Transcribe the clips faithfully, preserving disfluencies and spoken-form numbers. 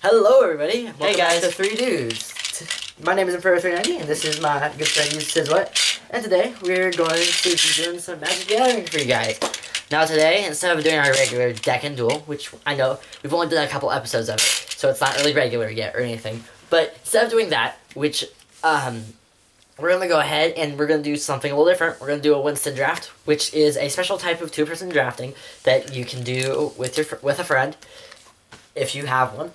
Hello everybody! Welcome hey guys! Back to three dudes. My name is Inferno three ninety and this is my good friend UserSaysWhat. And today we're going to be doing some Magic The Gathering for you guys. Now today, instead of doing our regular deck and duel, which I know we've only done a couple episodes of it, so it's not really regular yet or anything. But instead of doing that, which um, we're going to go ahead and we're going to do something a little different. We're going to do a Winston draft, which is a special type of two-person drafting that you can do with your with a friend if you have one.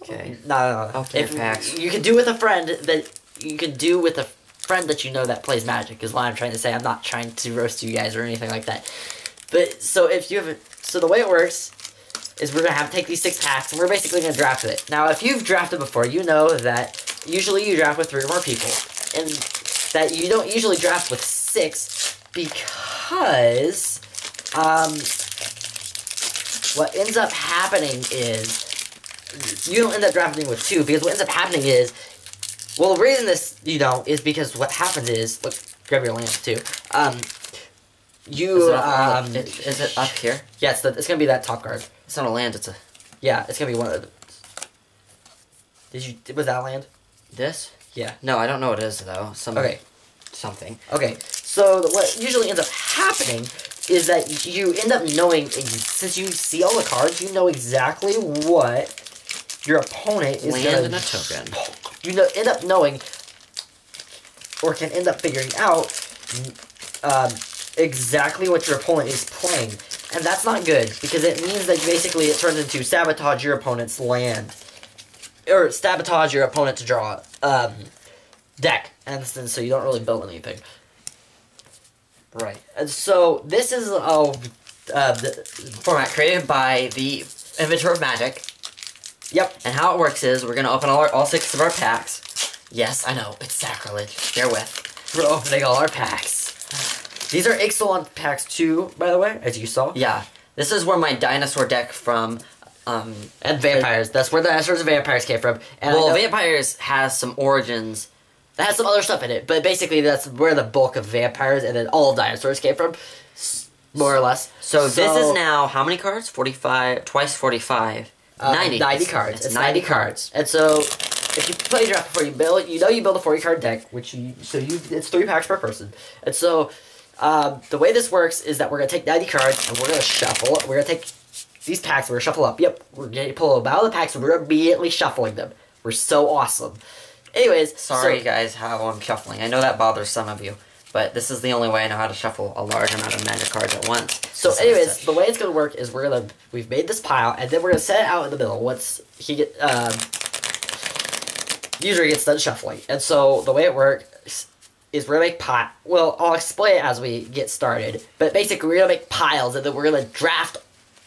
Okay. No, no, no. If packs. You can do with a friend that you can do with a friend that you know that plays Magic is what I'm trying to say. I'm not trying to roast you guys or anything like that. But so if you have, a, so the way it works is we're gonna have to take these six packs and we're basically gonna draft it. Now, if you've drafted before, you know that usually you draft with three or more people, and that you don't usually draft with six because um, what ends up happening is. You don't end up drafting with two, because what ends up happening is, well, the reason this, you know, is because what happens is, look, grab your lamp, too, um, you, is it um, it, is it up here? Yeah, it's, the, it's gonna be that top card. It's not a land, it's a, yeah, it's gonna be one of the, did you, was that land? This? Yeah. No, I don't know what it is, though. Some, okay. Something. Okay, so what usually ends up happening is that you end up knowing, since you see all the cards, you know exactly what your opponent is land and a token. You know, end up knowing, or can end up figuring out um, exactly what your opponent is playing, and that's not good because it means that basically it turns into sabotage your opponent's land, or sabotage your opponent to draw um, deck, and so you don't really build anything. Right. And so this is a uh, the format created by the Inventor of Magic. Yep. And how it works is we're going to open all, our, all six of our packs. Yes, I know. It's sacrilege. Bear with. We're opening all our packs. These are Ixalan packs two, by the way, as you saw. Yeah. This is where my dinosaur deck from... Um, and vampires. The, that's where the dinosaurs and vampires came from. And well, vampires has some origins... That has some other stuff in it, but basically that's where the bulk of vampires and then all dinosaurs came from. More or less. So, so this is now, how many cards? forty-five, twice forty-five. Um, ninety. ninety cards. It's ninety cards. And so, if you play draft before you build, you know you build a forty card deck, which you, so you, it's three packs per person. And so, um, the way this works is that we're going to take ninety cards, and we're going to shuffle it. We're going to take these packs, we're going to shuffle up. Yep, we're going to pull them out of the packs, and we're immediately shuffling them. We're so awesome. Anyways, sorry so, guys how I'm shuffling. I know that bothers some of you, but this is the only way I know how to shuffle a large amount of Magic cards at once. So anyways, the way it's going to work is we're going to, we've made this pile, and then we're going to set it out in the middle once he get, um, user gets done shuffling. And so the way it works is we're going to make pile. Well, I'll explain it as we get started, but basically we're going to make piles, and then we're going to draft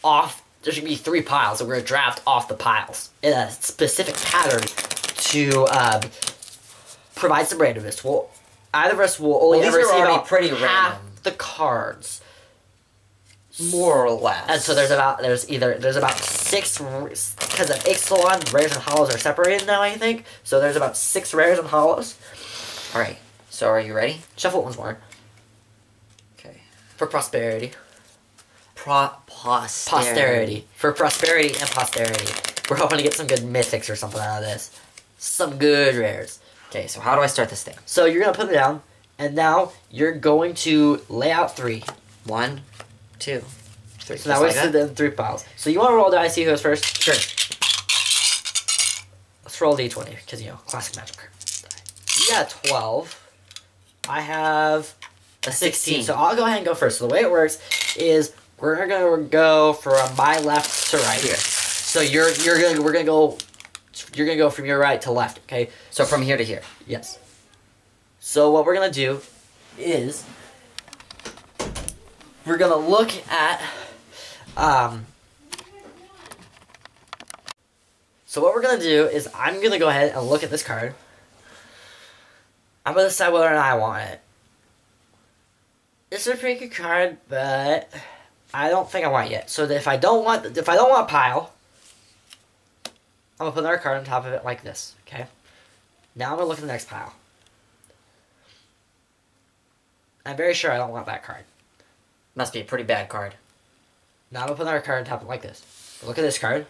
off, there should be three piles, and we're going to draft off the piles in a specific pattern to um, provide some randomness. Well, either of us will only well, ever see about pretty half random. The cards, more or less. And so there's about there's either there's about six, because of Ixalan, rares and hollows are separated now, I think. So there's about six rares and hollows. All right. So are you ready? Shuffle once more. Okay. For prosperity. Pro posterity. Posterity. For prosperity and posterity. We're hoping to get some good mythics or something out of this. Some good rares. Okay, so how do I start this thing? So you're going to put it down, and now you're going to lay out three. One, two, three. So now we see them three piles. So you want to roll the dice, see who goes first? Sure. Let's roll D twenty, because, you know, classic Magic. You got a twelve. I have a sixteen. So I'll go ahead and go first. So the way it works is we're going to go from my left to right here. So you're, you're gonna, we're going to go... You're going to go from your right to left, okay? So from here to here. Yes. So what we're going to do is we're going to look at... Um, so what we're going to do is I'm going to go ahead and look at this card. I'm going to decide whether or not I want it. This is a pretty good card, but I don't think I want it yet. So if I don't want, if I don't want a pile... I'm going to put another card on top of it like this, okay? Now I'm going to look at the next pile. I'm very sure I don't want that card. Must be a pretty bad card. Now I'm going to put another card on top of it like this. Look at this card.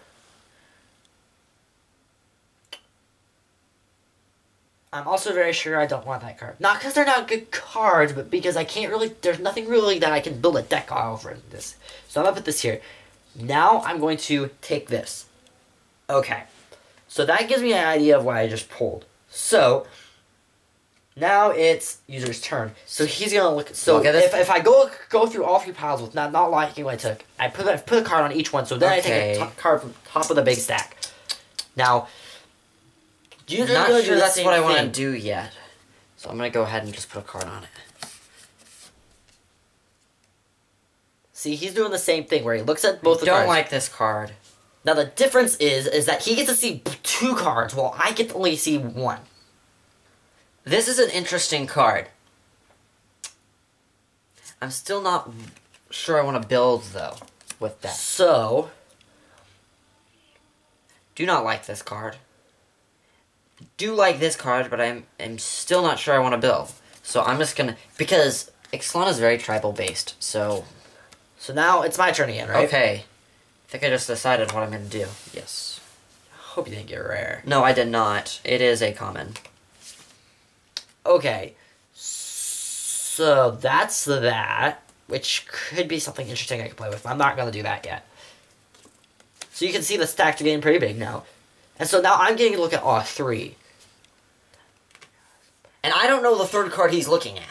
I'm also very sure I don't want that card. Not because they're not good cards, but because I can't really... There's nothing really that I can build a deck over in this. So I'm going to put this here. Now I'm going to take this. Okay. So that gives me an idea of what I just pulled. So... Now it's user's turn. So he's going to look... So look if, if I go go through all three piles with not, not liking what I took, I put, I put a card on each one, so then okay. I take a card from top of the big stack. Now... I'm not sure do that's what I want to do yet. So I'm going to go ahead and just put a card on it. See, he's doing the same thing where he looks at both I the don't cards. Don't like this card. Now the difference is, is that he gets to see two cards while I get to only see one. This is an interesting card. I'm still not sure I want to build, though, with that. So, do not like this card. Do like this card, but I'm, I'm still not sure I want to build. So I'm just going to... Because Ixalan is very tribal-based, so... So now it's my turn again, right? Okay. I think I just decided what I'm going to do. Yes. Hope you didn't get rare. No, I did not. It is a common. Okay, so that's that, which could be something interesting I could play with. I'm not going to do that yet. So you can see the stacks are getting pretty big now. And so now I'm getting a look at all three. And I don't know the third card he's looking at.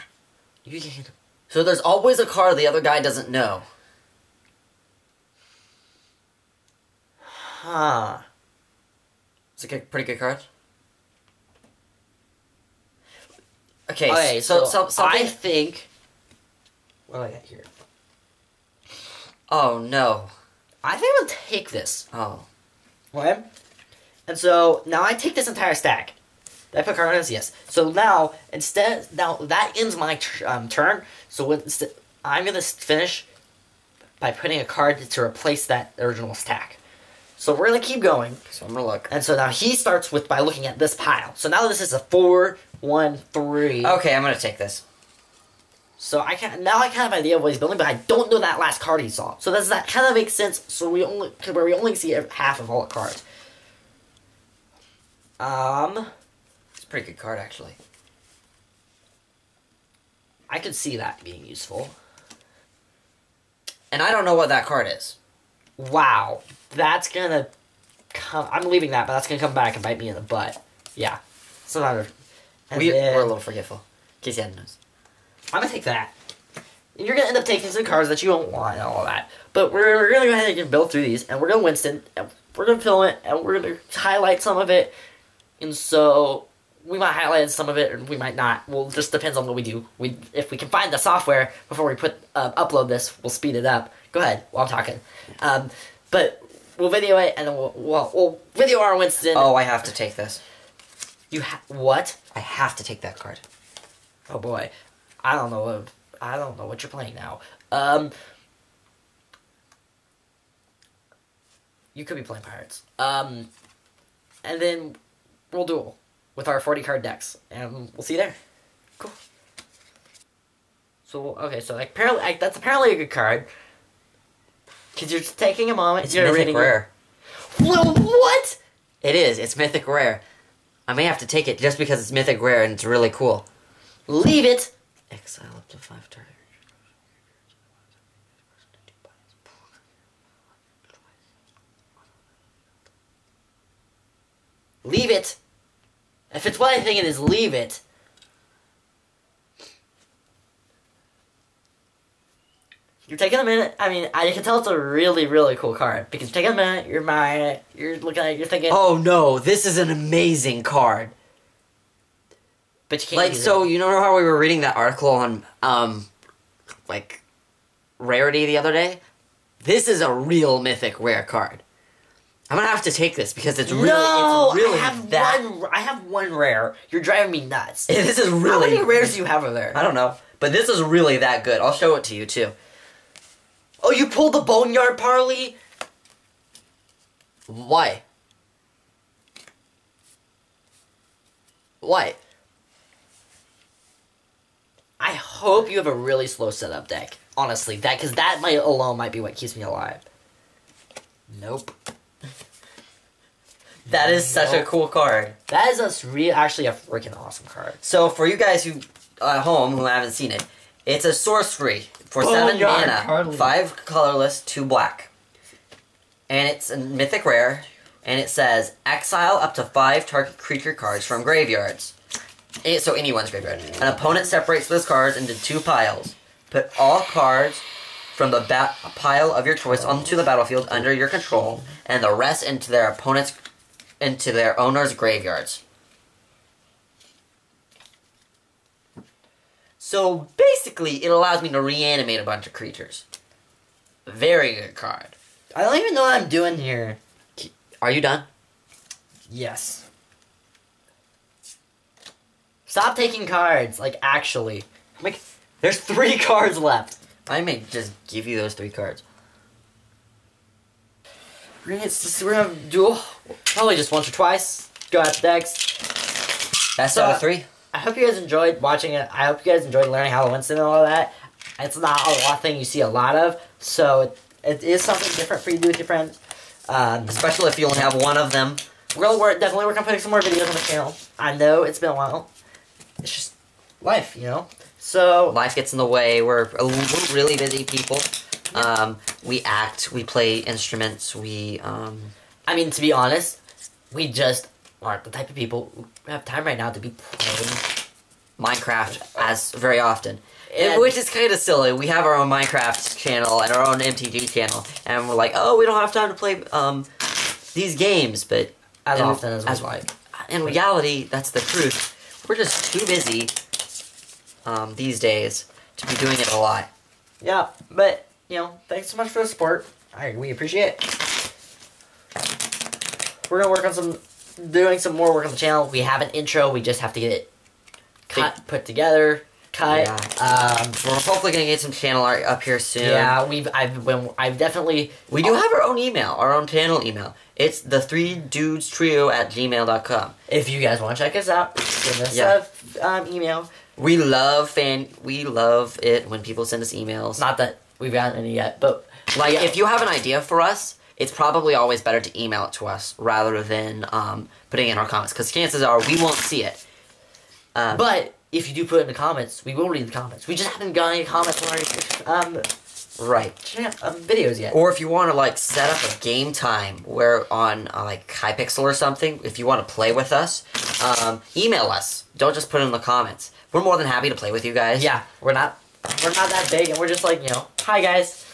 You can... So there's always a card the other guy doesn't know. Huh. It's a pretty good card. Okay, okay, so, so, so I think... What do I got here? Oh, no. I think I'll take this. Oh. What? And so, now I take this entire stack. Did I put card on this? Yes. So now, instead... Now, that ends my um, turn. So when, I'm going to finish by putting a card to replace that original stack. So we're going to keep going. So I'm going to look. And so now he starts with by looking at this pile. So now this is a four... One, three. Okay, I'm gonna take this. So I can now I kind of have an idea of what he's building, but I don't know that last card he saw. So does that kind of make sense? So we only where we only see half of all the cards. Um, it's a pretty good card actually. I could see that being useful. And I don't know what that card is. Wow, that's gonna come. I'm leaving that, but that's gonna come back and bite me in the butt. Yeah, it's another. We, then, we're a little forgetful, in case you hadn't noticed. I'm going to take that. And you're going to end up taking some cards that you don't want and all that. But we're, we're going to go ahead and build through these, and we're going to Winston, and we're going to film it, and we're going to highlight some of it. And so, we might highlight some of it, and we might not. Well, it just depends on what we do. We If we can find the software before we put uh, upload this, we'll speed it up. Go ahead, while I'm talking. Um, but we'll video it, and then we'll, we'll, we'll video our Winston. Oh, I have to take this. You ha what? I have to take that card. Oh boy, I don't know. What, I don't know what you're playing now. Um, you could be playing pirates. Um, and then we'll duel with our forty card decks, and we'll see you there. Cool. So okay, so like apparently like, that's apparently a good card. Cause you're just taking a moment. It's you're mythic reading rare. Well, what? It is. It's mythic rare. I may have to take it just because it's mythic rare and it's really cool. Leave it! Exile up to five targets. Leave it! If it's what I think it is, leave it. You're taking a minute. I mean, I can tell it's a really, really cool card because you're taking a minute. You're mind. You're looking at it. You're thinking. Oh no! This is an amazing card. But you can't. Like use so, it. You know how we were reading that article on um, like, rarity the other day. This is a real mythic rare card. I'm gonna have to take this because it's really. No, it's really I have that. one. I have one rare. You're driving me nuts. This is really. How many rares do you have over there? I don't know, but this is really that good. I'll show it to you too. Oh, you pulled the Boneyard Parley? Why? Why? I hope you have a really slow setup deck. Honestly, that because that might alone might be what keeps me alive. Nope. That is such know? a cool card. That is a real, actually a freaking awesome card. So for you guys who uh, at home who haven't seen it, it's a sorcery for oh seven God, mana, hardly. five colorless, two black, and it's a mythic rare. And it says exile up to five target creature cards from graveyards. It, so anyone's graveyard. An opponent separates those cards into two piles. Put all cards from the bat pile of your choice onto the battlefield under your control, and the rest into their opponent's, into their owner's graveyards. So basically, it allows me to reanimate a bunch of creatures. Very good card. I don't even know what I'm doing here. Are you done? Yes. Stop taking cards. Like, actually. I'm like, there's three cards left. I may just give you those three cards. We're gonna, we're gonna do probably just once or twice. Go out to decks. That's so, out of three. I hope you guys enjoyed watching it. I hope you guys enjoyed learning how to Winston and all that. It's not a lot thing you see a lot of. So, it, it is something different for you to do with your friends. Um, especially if you only have one of them. We'll work, definitely work on putting some more videos on the channel. I know it's been a while. It's just life, you know? So life gets in the way. We're, we're really busy people. Um, we act, we play instruments, we... Um, I mean, to be honest, we just aren't the type of people who have time right now to be playing Minecraft as very often. And which is kind of silly. We have our own Minecraft channel and our own M T G channel, and we're like, oh, we don't have time to play um, these games, but as often as, as we like. In reality, that's the truth. We're just too busy um, these days to be doing it a lot. Yeah, but you know, thanks so much for the support. I, we appreciate it. We're gonna work on some, doing some more work on the channel. We have an intro. We just have to get it cut, put together. Cut. Yeah. Um, we're hopefully gonna get some channel art up here soon. Yeah, we've. I've been. I've definitely. We do have our own email, our own channel email. It's the three dudes trio at gmail dot com. If you guys want to check us out, send us yeah. a um, email. We love fan. We love it when people send us emails. Not that we've gotten any yet, but like, yeah. if you have an idea for us, it's probably always better to email it to us rather than um, putting it in our comments, because chances are we won't see it. Um, but. If you do put it in the comments, we will read the comments. We just haven't gotten any comments on our um, right. um, videos yet. Or if you want to like set up a game time where on uh, like Hypixel or something, if you want to play with us, um, email us. Don't just put it in the comments. We're more than happy to play with you guys. Yeah, we're not we're not that big, and we're just like, you know, hi guys,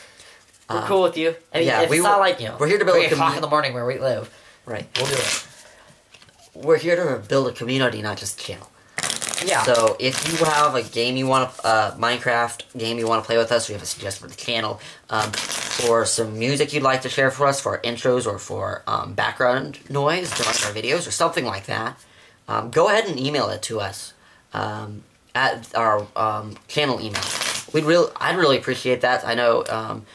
we're um, cool with you. I mean, yeah, if we it's not like, you know, we're here to build a o'clock in the morning where we live. Right, we'll do it. We're here to build a community, not just a channel. Yeah. So if you have a game you want to, uh, Minecraft game you want to play with us, we have a suggestion for the channel, um, or some music you'd like to share for us for our intros or for um, background noise during our videos or something like that, um, go ahead and email it to us um, at our um, channel email. We'd real, I'd really appreciate that. I know um,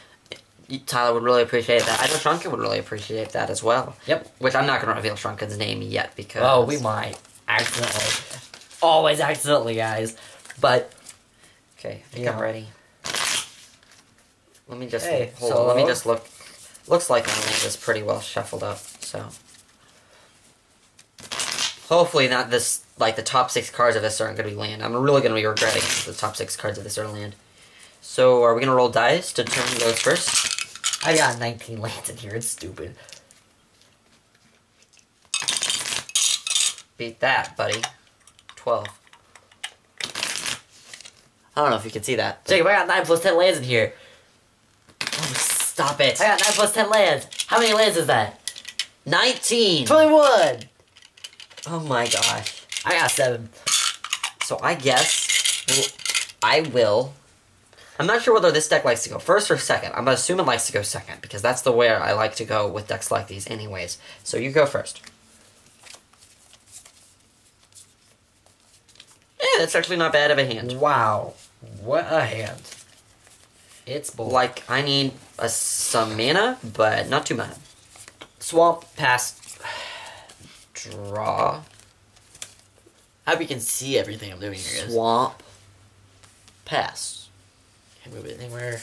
Tyler would really appreciate that. I know Shrunken would really appreciate that as well. Yep. Which I'm not going to reveal Shrunken's name yet because... Oh, we might. Accidentally. Always accidentally, guys. But okay, I think yeah. I'm ready. Let me just hey, hold so on. Let me just look. Looks like my land is pretty well shuffled up. So hopefully not this. Like the top six cards of this aren't going to be land. I'm really going to be regretting the top six cards of this are land. So are we going to roll dice to determine those first? I got nineteen lands in here. It's stupid. Beat that, buddy. twelve. I don't know if you can see that. Jacob, I got nine plus ten lands in here. Oh, stop it. I got nine plus ten lands. How many lands is that? nineteen. twenty-one. Oh my gosh. I got seven. So I guess I will. I'm not sure whether this deck likes to go first or second. I'm going to assume it likes to go second because that's the way I like to go with decks like these anyways. So you go first. Yeah, that's actually not bad of a hand. Wow. What a hand. It's bull. Like, I need a, some mana, but not too mana. Swamp, pass, draw. I hope you can see everything I'm doing here. Swamp, pass. Can't move it anywhere.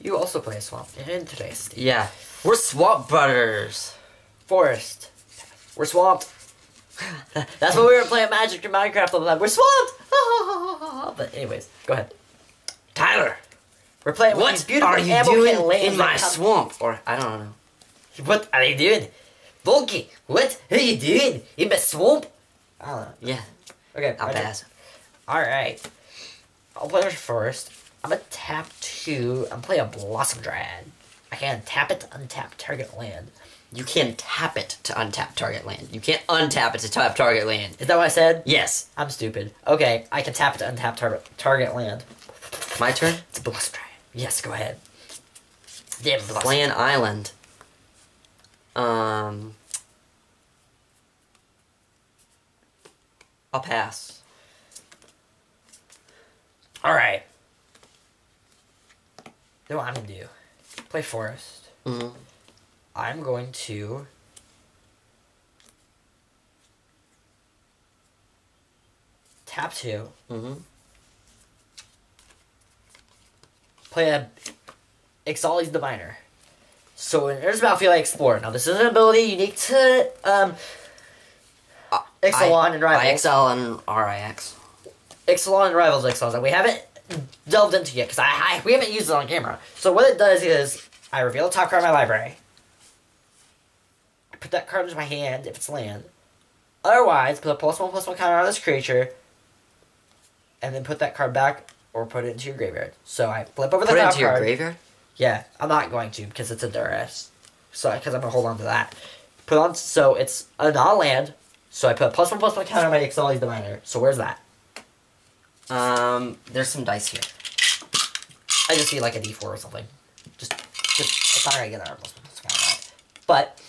You also play a swamp. Interesting. Yeah. We're swamp butters. Forest. We're swamped. That's what we were playing Magic in Minecraft all the time. We're swamped. But anyways, go ahead. Tyler, we're playing. What are you doing in my swamp? Or I don't know. What are you doing, Bulky? What are you doing in my swamp? I don't know. Yeah. Okay. I'll pass. All right. I'll play first. I'm gonna tap two. I'm playing a Blossom Dryad. I can tap it to untap target land. You can tap it to untap target land. You can't untap it to tap target land. Is that what I said? Yes. I'm stupid. Okay, I can tap it to untap tar target land. My turn? It's a Blossom Dryad. Yes, go ahead. Damn Blossom. Play an island. Um... I'll pass. Alright. You know what I'm going to do? Play forest. Mm-hmm. I'm going to... tap two. Mm-hmm. Play a... Ixalli's Diviner. So when there's battlefield, I explore. Now this is an ability unique to... Um, Ixalan and Rivals. I Ixalan and R I X. Ixalan and Rivals Ixalan. Like we haven't delved into yet, because I, I we haven't used it on camera. So what it does is, I reveal the top card of my library. I put that card into my hand, if it's land. Otherwise, put a plus one, plus one counter on this creature, and then put that card back, or put it into your graveyard. So I flip over the top card. Put it into your graveyard? Yeah, I'm not going to, because it's a duress. So, because I'm going to hold on to that. Put on, so it's a non-land, so I put a plus one, plus one counter on my Ixalli's Diviner. So where's that? Um, there's some dice here. I just see like a d four or something. Just, just, it's not gonna get our plus one, plus one counter. But,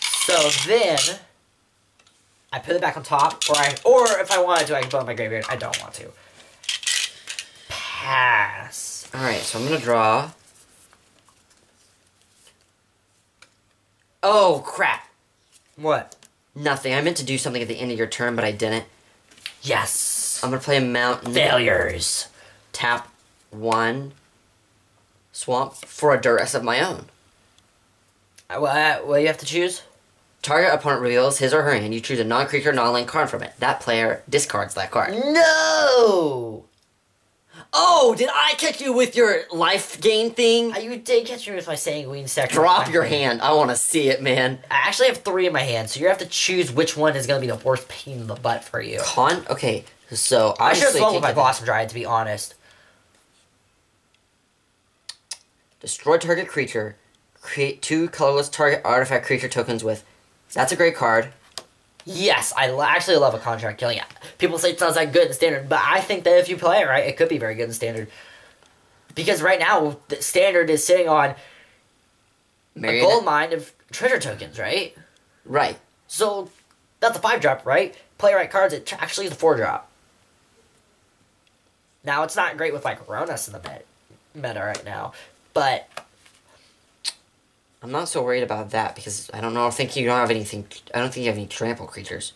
so then, I put it back on top, or I, or if I wanted to, I can put it in my graveyard. I don't want to. Pass. Alright, so I'm gonna draw. Oh, crap. What? Nothing. I meant to do something at the end of your turn, but I didn't. Yes. I'm gonna play a mountain. Failures. Tap one swamp for a duress of my own. Uh, well, uh, well, you have to choose. Target opponent reveals his or her hand. You choose a non-creature, non-land card from it. That player discards that card. No. Oh, did I catch you with your life gain thing? Uh, you did catch me with my sanguine sector. Drop your hand. I want to see it, man. I actually have three in my hand, so you have to choose which one is going to be the worst pain in the butt for you. Con? Okay, so... I should have swung with my Blossom Dryad, to be honest. Destroy target creature. Create two colorless target artifact creature tokens with... That's a great card. Yes, I actually love a Contract Killing. People say it sounds like good in Standard, but I think that if you play it right, it could be very good in Standard. Because right now, the Standard is sitting on Marionette. A gold mine of treasure tokens, right? Right. So, that's a five drop, right? Play right cards, it actually is a four drop. Now, it's not great with, like, Ronas in the met meta right now, but... I'm not so worried about that because I don't know. I think you don't have anything. I don't think you have any trample creatures.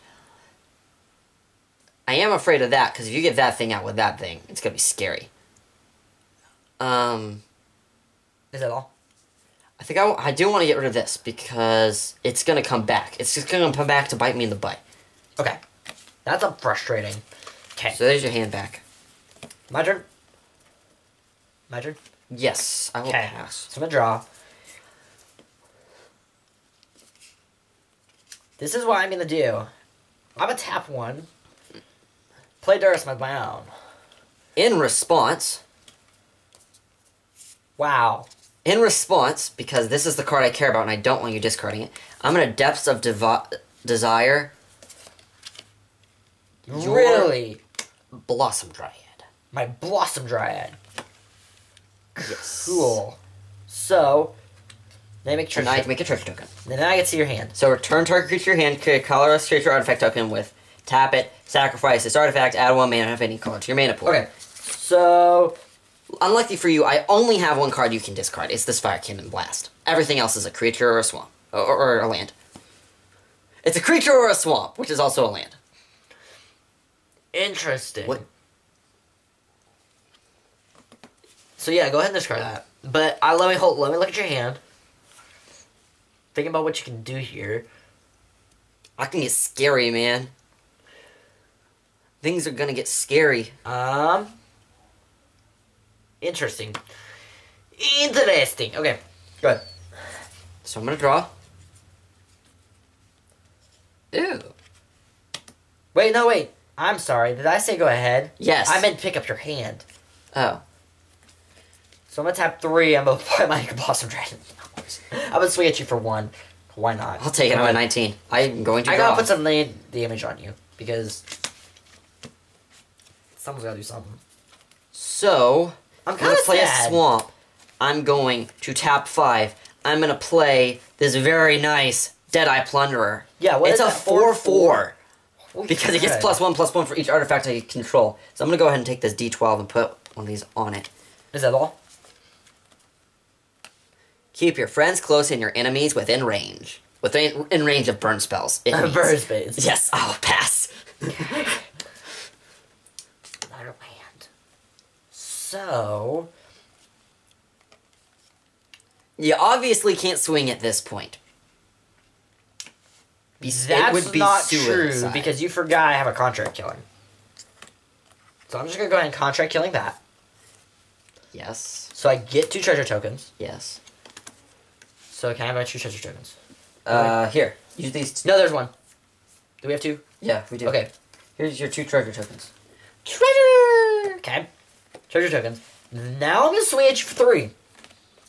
I am afraid of that because if you get that thing out with that thing, it's gonna be scary. Um, is that all? I think I, I do want to get rid of this because it's gonna come back. It's just gonna come back to bite me in the butt. Okay, that's a frustrating. Okay, so there's your hand back. My turn. My turn. Yes, I will okay. pass. So I'm gonna draw. This is what I'm going to do. I'm going to tap one. Play Duress with my own. In response. Wow. In response, because this is the card I care about and I don't want you discarding it, I'm going to Depths of Desire. Really? Your Blossom Dryad. My Blossom Dryad. Yes. Cool. So... Then make and now you can make a treasure token. And then I get to see your hand. So return target creature to your hand, create a colorless creature artifact token with tap it, sacrifice this artifact, add one mana of any color to your mana pool. Okay, so... Unlucky for you, I only have one card you can discard. It's this Fire Cannon Blast. Everything else is a creature or a swamp. Or, or, or a land. It's a creature or a swamp, which is also a land. Interesting. What? So yeah, go ahead and discard that. But I let me hold, let me look at your hand. Think about what you can do here. I can get scary, man. Things are gonna get scary. Um. Interesting. Interesting. Okay, good. So I'm gonna draw. Ew. Wait, no, wait. I'm sorry. Did I say go ahead? Yes. I meant pick up your hand. Oh. So I'm gonna tap three. I'm gonna play my Blossom Dragon. I'm gonna swing at you for one. Why not? I'll take it. I'm at nineteen. I'm going to. I draw. Gotta put some land damage on you because someone's gotta do something. So I'm gonna play sad. a swamp. I'm going to tap five. I'm gonna play this very nice Deadeye Plunderer. Yeah, what it's is a four four. Because it gets plus one plus one for each artifact I control. So I'm gonna go ahead and take this D twelve and put one of these on it. Is that all? Keep your friends close and your enemies within range. Within in range of burn spells. Burn spells. Yes, I'll pass. Another land. So you obviously can't swing at this point. Be, That's would be not suicide. true, because you forgot I have a Contract Killing. So I'm just going to go ahead and Contract Killing that. Yes. So I get two treasure tokens. Yes. So can I have my two treasure tokens? Uh, okay. Here. Use these two. No, there's one. Do we have two? Yeah, we do. Okay. Here's your two treasure tokens. Treasure! Okay. Treasure tokens. Now I'm going to switch for three.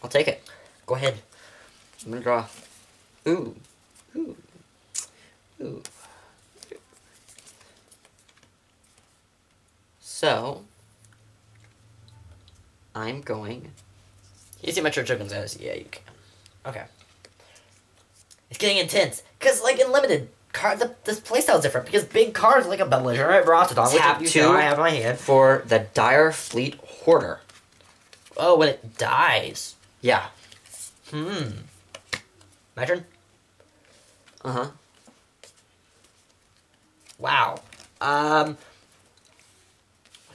I'll take it. Go ahead. I'm going to draw. Ooh. Ooh. Ooh. So, I'm going. You see my church tokens? Yeah, you can. Okay. It's getting intense. Because, like, in Limited, card, the, this playstyle is different. Because big cards like a Belligerent Brontodon, which tap two I have in my hand. For the Dire Fleet Hoarder. Oh, when it dies. Yeah. Hmm. My turn? Uh-huh. Wow. Um. one,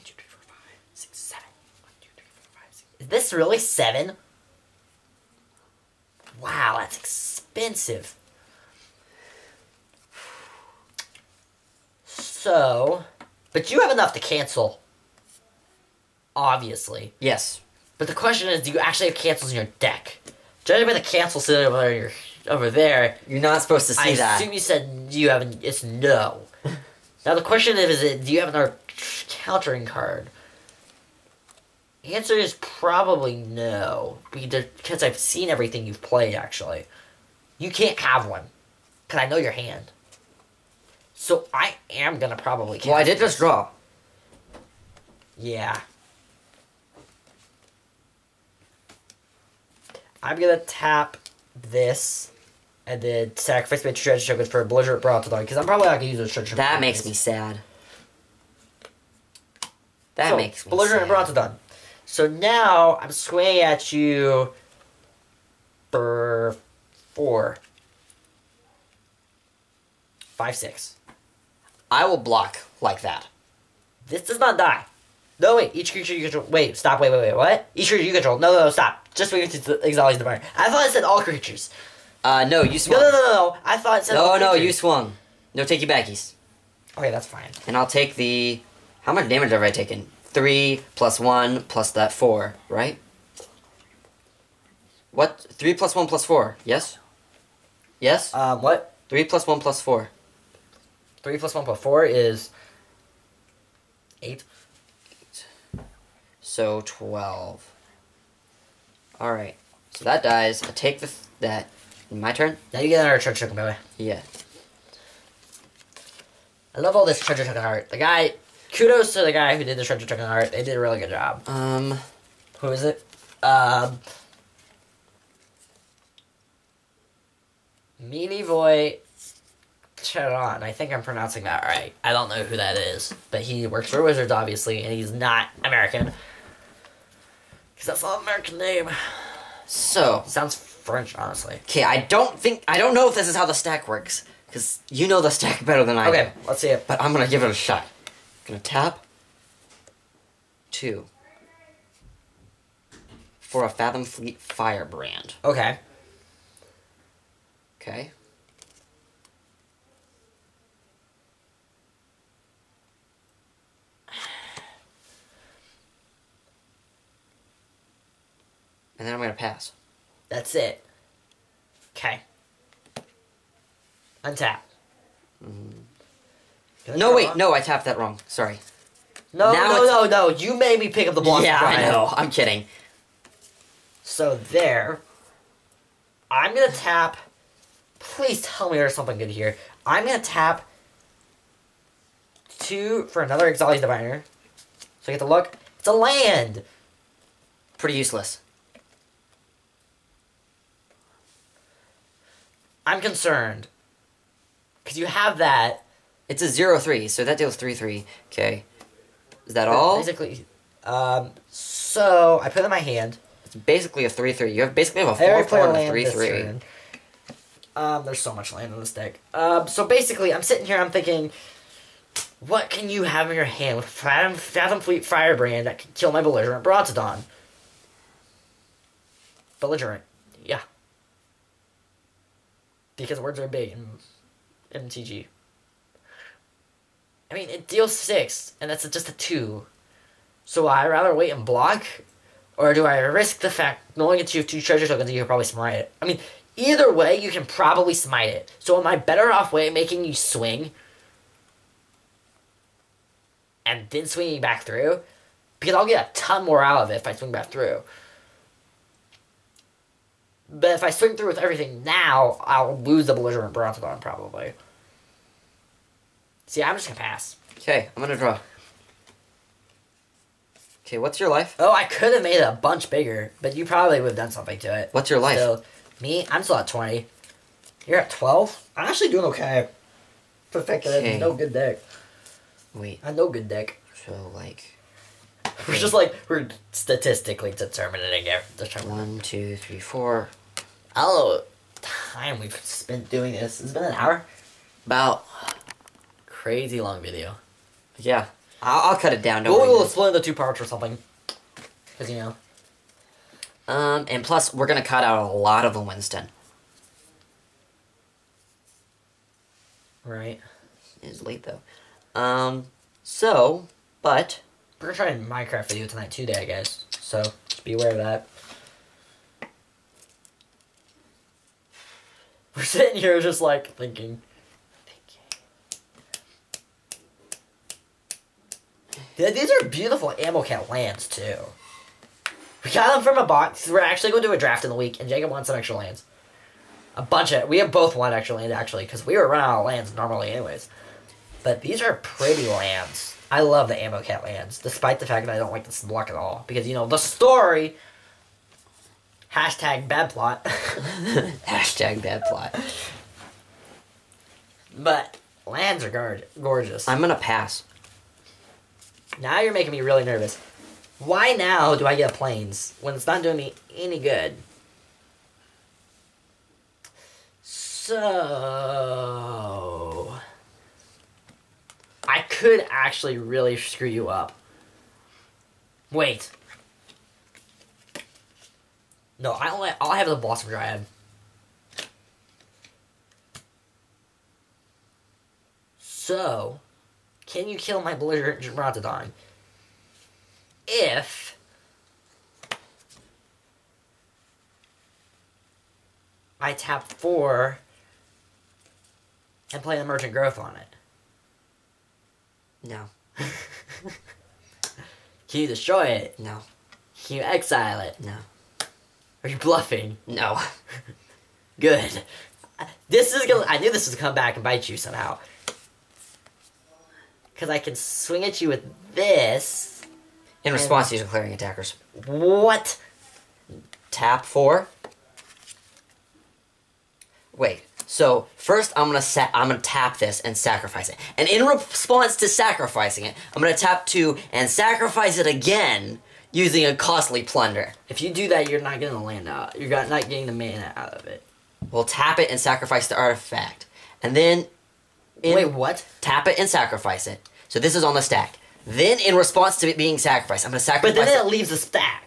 two, three, four, five, six, seven. one, two, three, four, five, six. Is this really seven? Wow, that's expensive. So. But you have enough to cancel. Obviously. Yes. But the question is, do you actually have cancels in your deck? Judging by the cancel sitting over there, over there, you're not supposed to see I that. I assume you said you haven't. It's no. Now the question is, is do you have another countering card? The answer is probably no, because I've seen everything you've played, actually. You can't have one, because I know your hand. So I am going to probably cancel. Well, I did just draw. Yeah. I'm going to tap this. And then sacrifice my treasure tokens for a Blizzard Brontodon, because I'm probably not going to use those treasure tokens. That makes me sad. That so, makes me Blizzard sad. Blizzard Brontodon. So now I'm swinging at you for four. Five, six. I will block like that. This does not die. No, wait. Each creature you control. Wait, stop. Wait, wait, wait. What? Each creature you control. No, no, no, stop. Just swing into the Ixalli's Diviner. I thought it said all creatures. Uh, no, you swung. No, no, no, no. I thought it said No, no, you swung. No takey backies. Okay, that's fine. And I'll take the... How much damage have I taken? Three plus one plus that four, right? What? Three plus one plus four, yes? Yes? Um, what? Three plus one plus four. Three plus one plus four is... Eight. So, twelve. Alright. So that dies. I take the... Th that... My turn? Now you get another treasure token, by the way. Yeah. I love all this treasure token art. The guy... Kudos to the guy who did the treasure token art. They did a really good job. Um... Who is it? Um... Minivoy Charon. I think I'm pronouncing that right. I don't know who that is. But he works for Wizards, obviously, and he's not American. Because that's not an American name. So... Sounds French, honestly. Okay, I don't think... I don't know if this is how the stack works. Because you know the stack better than I okay, do. Okay, let's see it. But I'm going to give it a shot. I'm going to tap... Two. For a Fathom Fleet Firebrand. Okay. Okay. And then I'm going to pass. That's it. Okay. Untap. Mm-hmm. No, wait. Off. No, I tapped that wrong. Sorry. No, now no, no, no. You made me pick up the block. Yeah, I know. I'm kidding. So there. I'm going to tap. Please tell me there's something good here. I'm going to tap two for another Ixalli's Diviner. So I get to look. It's a land. Pretty useless. I'm concerned. Because you have that. It's a zero three, so that deals three three. Okay. Is that all? Basically. Um, so, I put it in my hand. It's basically a three three. You have basically have a four four and a three three. Um, there's so much land on this deck. Um, so basically, I'm sitting here, I'm thinking, what can you have in your hand with Fathom, Fathom Fleet Firebrand that can kill my Belligerent Brontodon? Belligerent. Yeah. Because words are big in M T G. I mean, it deals six, and that's just a two. So will I rather wait and block? Or do I risk the fact, knowing that you have two treasure tokens, you can probably smite it? I mean, either way, you can probably smite it. So am I better off way making you swing? And then swinging back through? Because I'll get a ton more out of it if I swing back through. But if I swing through with everything now, I'll lose the Belligerent Brontodon, probably. See, I'm just going to pass. Okay, I'm going to draw. Okay, what's your life? Oh, I could have made it a bunch bigger, but you probably would have done something to it. What's your life? So, me, I'm still at twenty. You're at twelve? I'm actually doing okay. For the fact that I have no good deck. Wait. I have no good deck. So, like... We're just like, we're statistically determining it. One, two, three, four. I don't know what time we've spent doing this. It's been an hour. About. Crazy long video. Yeah. I'll, I'll cut it down. Don't we'll split into two parts or something. Because, you know. Um, and plus, we're going to cut out a lot of a Winston. Right. It's late, though. Um, so, but... We're gonna try a Minecraft video tonight too, I guess. So just be aware of that. We're sitting here just like thinking. thinking. These are beautiful AmmoCat lands too. We got them from a box. We're actually going to do a draft in the week, and Jacob wants some extra lands. A bunch of we have both one extra land actually, because we were running out of lands normally, anyways. But these are pretty lands. I love the AmmoCat lands, despite the fact that I don't like this block at all. Because, you know, the story... Hashtag bad plot. Hashtag bad plot. But, lands are gorg gorgeous. I'm gonna pass. Now you're making me really nervous. Why now do I get planes when it's not doing me any good? So... I could actually really screw you up. Wait. No, I only all I have is a Blossom Dryad. So, can you kill my Belligerent Brontodon? If I tap four and play an Emergent Growth on it. No. Can you destroy it? No. Can you exile it? No. Are you bluffing? No. Good. This is gonna. I knew this was gonna come back and bite you somehow. Because I can swing at you with this. In response, to declaring attackers. What? Tap four. Wait. So first, I'm gonna sa I'm gonna tap this and sacrifice it, and in response to sacrificing it, I'm gonna tap two and sacrifice it again using a costly plunder. If you do that, you're not getting the land out. You're not getting the mana out of it. We'll tap it and sacrifice the artifact, and then in wait, what? Tap it and sacrifice it. So this is on the stack. Then in response to it being sacrificed, I'm gonna sacrifice. But then it, it leaves the stack.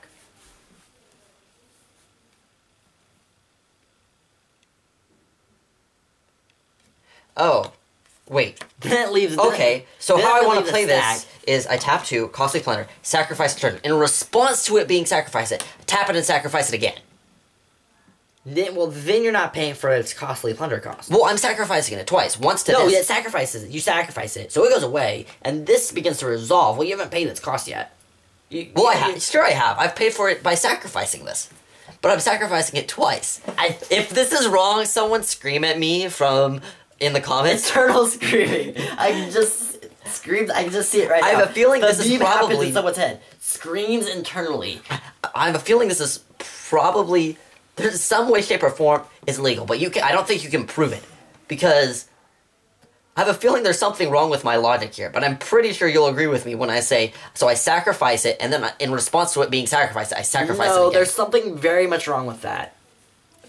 Oh, wait. That leaves... Okay, so how I want to play this is I tap two, Costly Plunder, sacrifice a turn. In response to it being sacrificed, it, tap it and sacrifice it again. Then, well, then you're not paying for its Costly Plunder cost. Well, I'm sacrificing it twice. Once to no, this. No, it sacrifices it. You sacrifice it. So it goes away, and this begins to resolve. Well, you haven't paid its cost yet. You, well, you, I have. You, sure I have. I've paid for it by sacrificing this. But I'm sacrificing it twice. I, if this is wrong, someone scream at me from in the comments. It's turtle screaming. I can just scream. I can just see it right now. I have a feeling this is probably in someone's head. Screams internally. I, I have a feeling this is probably... There's some way, shape, or form is illegal, but you can, I don't think you can prove it, because I have a feeling there's something wrong with my logic here, but I'm pretty sure you'll agree with me when I say, so I sacrifice it, and then I, in response to it being sacrificed, I sacrifice no, it again. No, there's something very much wrong with that,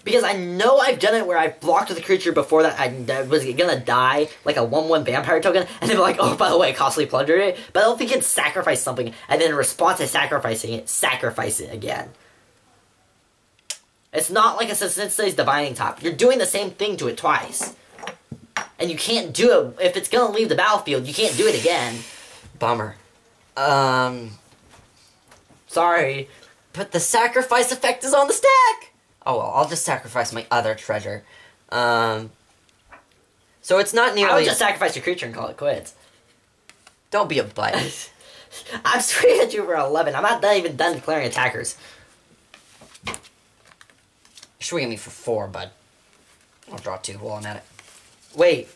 because I know I've done it where I've blocked the creature before that I was going to die, like a one one vampire token, and then like, oh, by the way, Costly Plundered it, but I don't think it sacrificed something, and then in response to sacrificing it, sacrifice it again. It's not like a Ixalli's Diviner top. You're doing the same thing to it twice. And you can't do it. If it's going to leave the battlefield, you can't do it again. Bummer. Um. Sorry. But the sacrifice effect is on the stack! Oh, well, I'll just sacrifice my other treasure. Um. So it's not nearly... I'll just sacrifice your creature and call it quits. Don't be a butt. I'm straight at you for eleven. I'm not even done declaring attackers. Swing at me for four, bud. I'll draw two while I'm at it. Wait.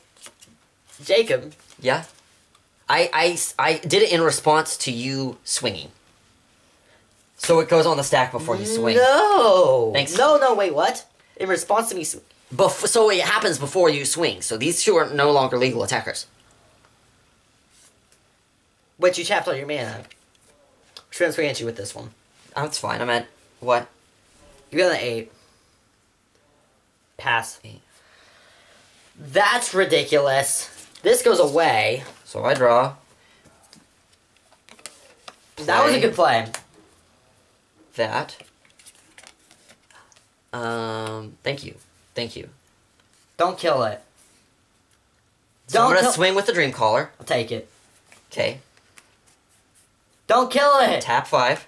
Jacob. Yeah? I, I, I did it in response to you swinging. So it goes on the stack before you swing. No! Thanks. No, no, wait, what? In response to me swing. Bef so it happens before you swing, so these two are no longer legal attackers. But you tapped all your mana. Which one's swing at you with this one? Oh, that's fine. I'm at what? You got an eight. Pass. That's ridiculous. This goes away. So I draw. Play. That was a good play. That. Um. Thank you. Thank you. Don't kill it. So Don't I'm gonna swing with the Dreamcaller. I'll take it. Okay. Don't kill it. Tap five.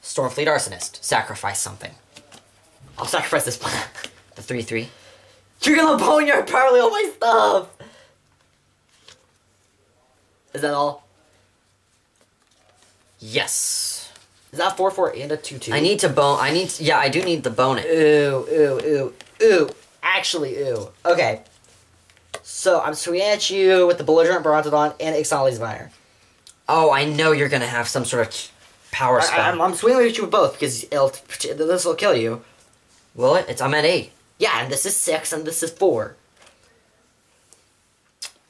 Stormfleet Arsonist. Sacrifice something. I'll sacrifice this plan. The three three. You're gonna Boneyard Parley all my stuff. Is that all? Yes. Is that four four and a two two? I need to bone. I need. To, yeah, I do need to bone it. Ooh ooh ooh ooh. Actually ooh. Okay. So I'm swinging at you with the Belligerent Brontodon and Ixalli's Diviner. Oh, I know you're gonna have some sort of power spell. I, I'm, I'm swinging at you with both because it'll, this will kill you. Well, it's I'm at eight. Yeah, and this is six, and this is four.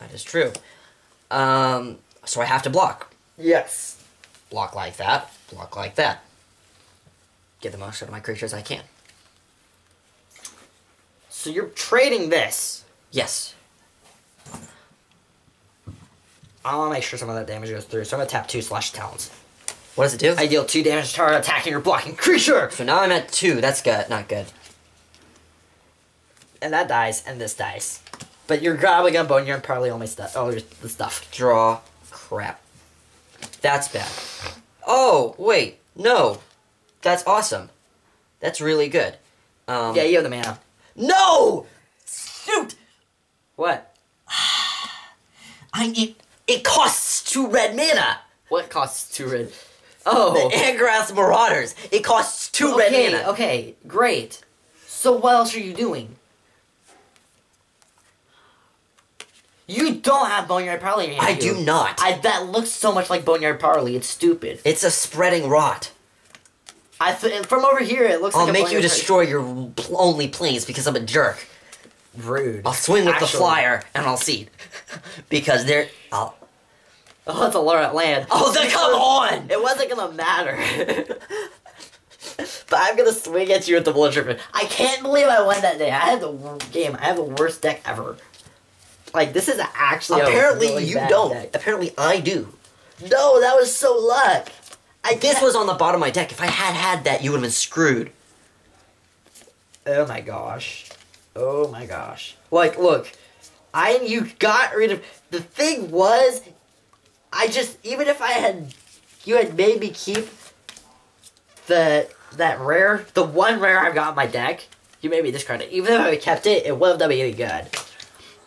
That is true. Um, so I have to block. Yes. Block like that. Block like that. Get the most out of my creatures I can. So you're trading this. Yes. I want to make sure some of that damage goes through, so I'm gonna tap two slash talents. What does it do? I deal two damage to target attacking or blocking creature! So now I'm at two. That's good. Not good. And that dies, and this dies. But you're probably gonna Boneyard Parley all my stuff. All your the stuff. Draw. Crap. That's bad. Oh, wait. No. That's awesome. That's really good. Um, yeah, you have the mana. No! Shoot! What? I need... It costs two red mana! What costs two red... Oh, the Angrath's Marauders. It costs two okay, red mana. Okay, great. So what else are you doing? You don't have Boneyard Parley in your hand. I you. do not. I, that looks so much like Boneyard Parley. It's stupid. It's a Spreading Rot. I th from over here, it looks I'll like I'll make a you destroy your pl only planes because I'm a jerk. Rude. I'll swing with Actually. the flyer and I'll see. Because they're... I'll... Oh, it's a Laura land. Oh, then come on! It wasn't gonna matter. But I'm gonna swing at you with the Blizzard. I can't believe I won that day. I had the worst game. I have the worst deck ever. Like, this is actually Apparently a really you bad don't. Deck. Apparently I do. No, that was so luck. I This was on the bottom of my deck. If I had had that, you would have been screwed. Oh my gosh. Oh my gosh. Like, look. I you got rid of the thing was I just even if I had you had made me keep the that rare the one rare I've got in my deck, you made me discard it. Even if I kept it, it would have done me any good.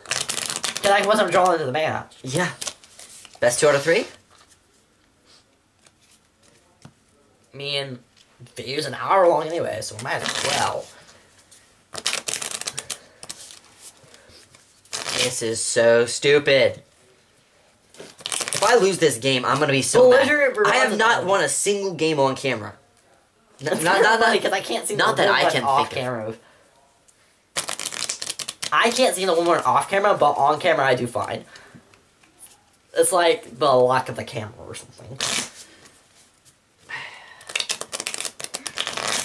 Cause I wasn't drawing into the mana. Yeah. Best two out of three? Me and video's an hour long anyway, so we might as well. This is so stupid. If I lose this game, I'm gonna be so Blizzard mad. I have not won a single game on camera. No, not not that because I can't see. Not that I can think off camera. Of. I can't see the one more off camera, but on camera I do fine. It's like the lock of the camera or something.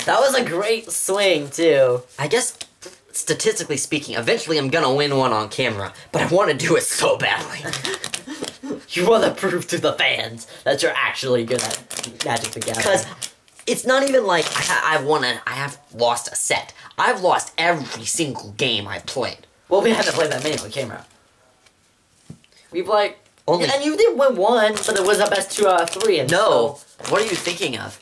That was a great swing too. I guess, statistically speaking, eventually I'm gonna win one on camera, but I want to do it so badly. You want to prove to the fans that you're actually good at Magic the Gathering. Because it's not even like I, I want to. I have lost a set. I've lost every single game I played. Well, we had to play that many on camera. We played only, and you did win one, but it was a best two out of three. And no, so, what are you thinking of?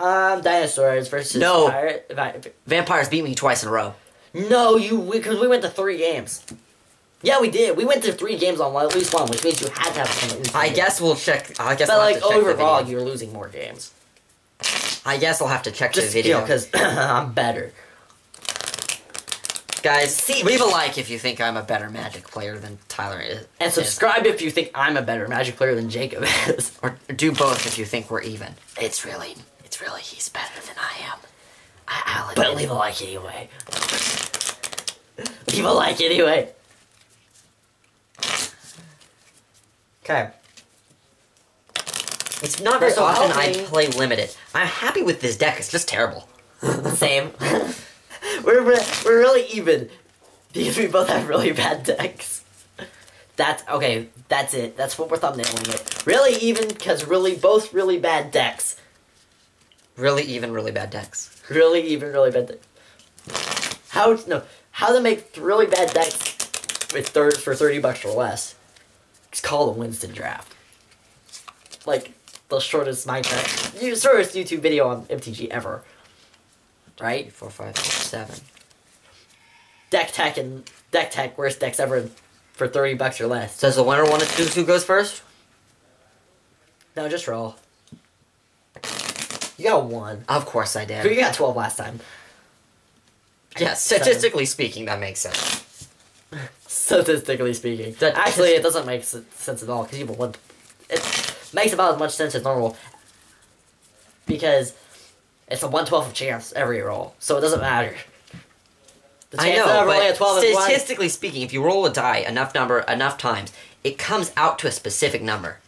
Um, dinosaurs versus no pirate, vi vampires beat me twice in a row. No, you because we, we went to three games. Yeah, we did. We went to three games on one, at least one, which means you had to have some. I games. guess we'll check. I guess. But we'll like overall, you're losing more games. I guess I'll have to check Just the video because you know, I'm better. Guys, See, leave a like if you think I'm a better Magic player than Tyler is, and subscribe is. if you think I'm a better Magic player than Jacob is, or do both if you think we're even. It's really, it's really he's better than I am. I, I'll admit but leave a like anyway. Leave a like anyway. Okay. It's not very often I play limited. I'm happy with this deck. It's just terrible. Same. we're, we're we're really even because we both have really bad decks. That's okay. That's it. That's what we're thumbnailing it. Really even because really both really bad decks. Really even, really bad decks. Really even, really bad decks. How no? How to make really bad decks with third for thirty bucks or less? It's called a Winston draft. Like the shortest Minecraft, you shortest YouTube video on M T G ever, right? Three, four, five, six, seven. Deck tech and deck tech worst decks ever for thirty bucks or less. Does the winner want to choose who goes first? No, just roll. You got one. Of course I did. But you got twelve last time. Yeah, statistically speaking, that makes sense. Statistically speaking, that actually it doesn't make sense at all because you have one. It makes about as much sense as normal because it's a one twelfth of chance every roll, so it doesn't matter. The chance I know, that I roll but a twelve statistically is speaking, if you roll a die enough number enough times, it comes out to a specific number.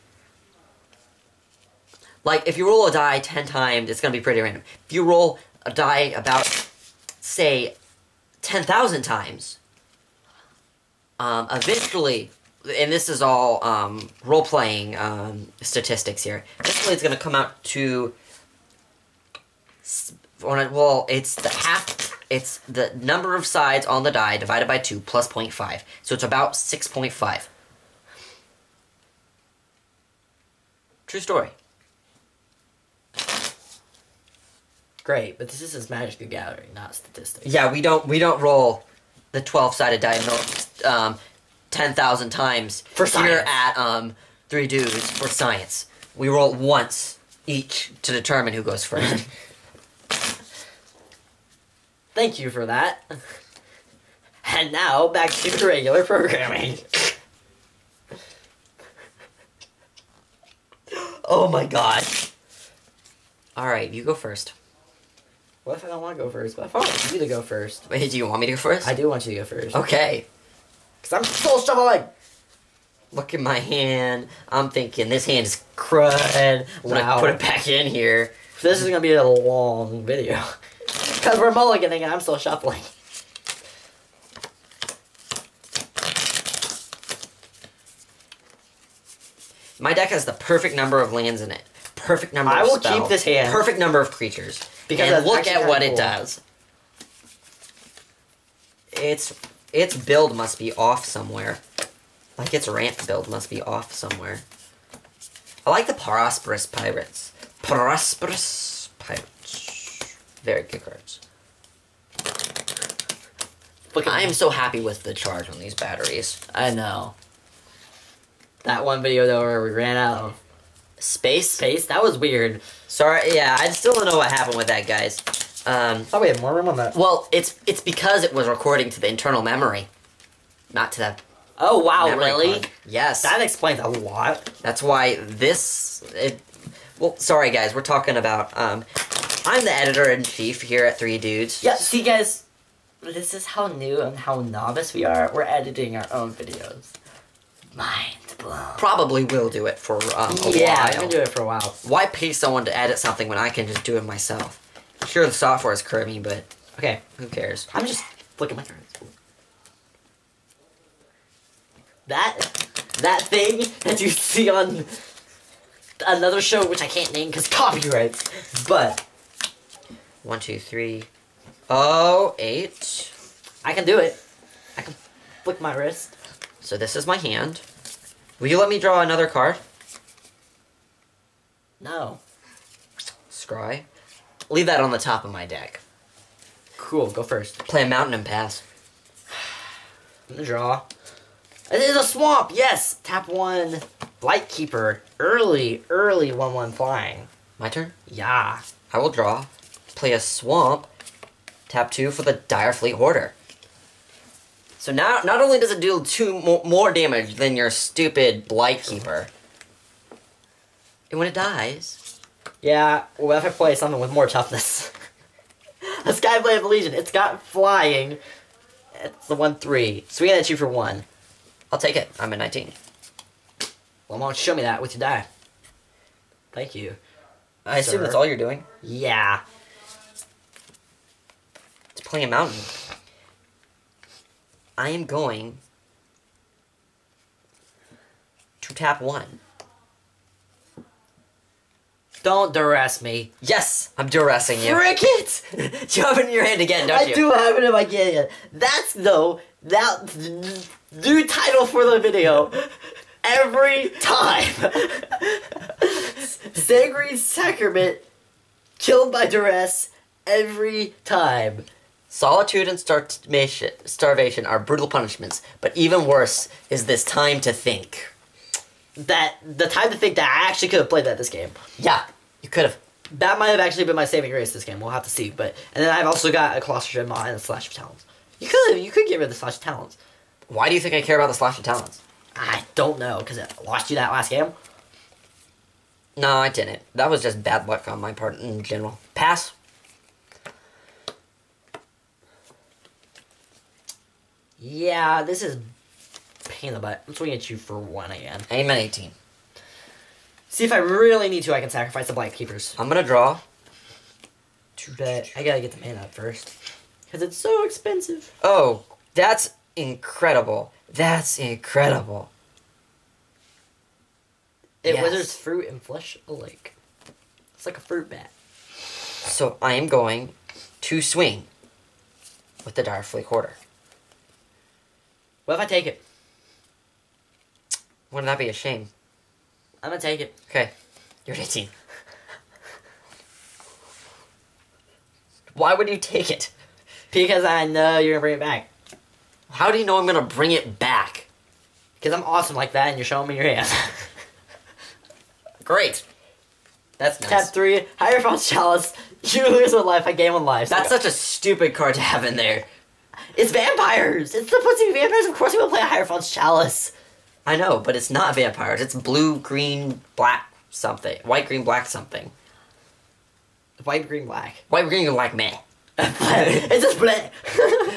Like if you roll a die ten times, it's gonna be pretty random. If you roll a die about, say, ten thousand times, um, eventually. And this is all um, role-playing um, statistics here. This one is going to come out to, well, it's the half, it's the number of sides on the die divided by two plus zero point five. So it's about six point five. True story. Great, but this is Magic the Gathering, not statistics. Yeah, we don't we don't roll the twelve-sided die. No, um, ten thousand times for here at um, three dudes for science. We roll once each to determine who goes first. Thank you for that. And now, back to regular programming. Oh my god. Alright, you go first. What if I don't want to go first? What if I want you to go first? Wait, do you want me to go first? I do want you to go first. Okay. Because I'm soul shoveling! Look at my hand. I'm thinking this hand is crud. I'm going to put it back in here. This is going to be a long video. Because we're mulliganing and I'm still shuffling. My deck has the perfect number of lands in it. Perfect number I of spells. I will keep this hand. Perfect number of creatures. Because look at what cool. it does. It's Its build must be off somewhere. Like, its ramp build must be off somewhere. I like the Prosperous Pirates. Prosperous Pirates. Very good cards. Look, I am so happy with the charge on these batteries. I know. That one video, though, where we ran out of space? Space? That was weird. Sorry, yeah, I still don't know what happened with that, guys. Um, oh, we have more room on that. Well, it's it's because it was recording to the internal memory, not to the... Oh, wow, really? Card. Yes. That explains a lot. That's why this... It, well, sorry, guys, we're talking about... Um, I'm the editor-in-chief here at three dudes. Yeah, see, guys, this is how new and how novice we are. We're editing our own videos. Mind blown. Probably will do it for um, a yeah, while. Yeah, I'm gonna do it for a while. Why pay someone to edit something when I can just do it myself? Sure, the software is crummy, but okay, who cares? I'm just flicking my cards. That that thing that you see on another show, which I can't name because copyrights. But one, two, three, oh, eight. I can do it. I can flick my wrist. So this is my hand. Will you let me draw another card? No. Scry. Leave that on the top of my deck. Cool, go first. Play a mountain and pass. I'm gonna draw. It is a swamp, yes! Tap one. Blight Keeper. Early, early one one flying. My turn? Yeah. I will draw. Play a swamp. Tap two for the Dire Fleet Hoarder. So now, not only does it deal two mo more damage than your stupid Blight Keeper, and when it dies... Yeah, well, if I play something with more toughness. A Skyblade of the Legion, it's got flying. It's the one three. So we gotta choose for one. I'll take it. I'm at nineteen. Well, won't show me that with your die. Thank you. I sir. assume that's all you're doing? Yeah. It's playing a mountain. I am going to tap one. Don't duress me. Yes, I'm duressing you. Frick it! You have it in your hand again, don't I you? I do have it in my hand again. That's, though, that new title for the video. Every time. Sangre Sacrament, killed by duress, every time. Solitude and starvation are brutal punishments, but even worse is this time to think. That, the time to think that I actually could have played that this game. Yeah, you could have. That might have actually been my saving grace this game, we'll have to see, but, and then I've also got a Colossal Dreadmaw and a Slash of Talents. You could, you could get rid of the Slash of Talents. Why do you think I care about the Slash of Talents? I don't know, because it lost you that last game. No, I didn't. That was just bad luck on my part in general. Pass. Yeah, this is pain in the butt. I'm swinging at you for one again. I'm at eighteen. See, if I really need to, I can sacrifice the Blight Keepers. I'm gonna draw. But I gotta get the mana up first. Because it's so expensive. Oh, that's incredible. That's incredible. It yes. withers fruit and flesh alike. It's like a fruit bat. So I am going to swing with the Dire Fleet Hoarder. What if I take it? Wouldn't that be a shame? I'm gonna take it. Okay. You're at eighteen. Why would you take it? Because I know you're gonna bring it back. How do you know I'm gonna bring it back? Because I'm awesome like that and you're showing me your hand. Great. That's nice. Tap three, Hierophant's Chalice. You lose one life, I gain one life. That's so such a stupid card to have in there. It's vampires! It's supposed to be vampires, of course we will play a Hierophant's Chalice. I know, but it's not vampires. It's blue, green, black, something. White, green, black, something. White, green, black. White, green, black, meh. It's just bleh.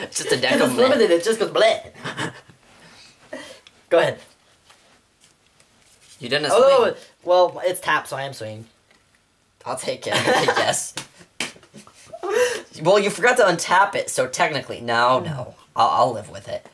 It's just a deck of bleh. Limited, it just goes bleh. Go ahead. You didn't swing. Oh, well, it's tap, so I am swinging. I'll take it, I guess. Well, you forgot to untap it, so technically, no, no. I'll, I'll live with it.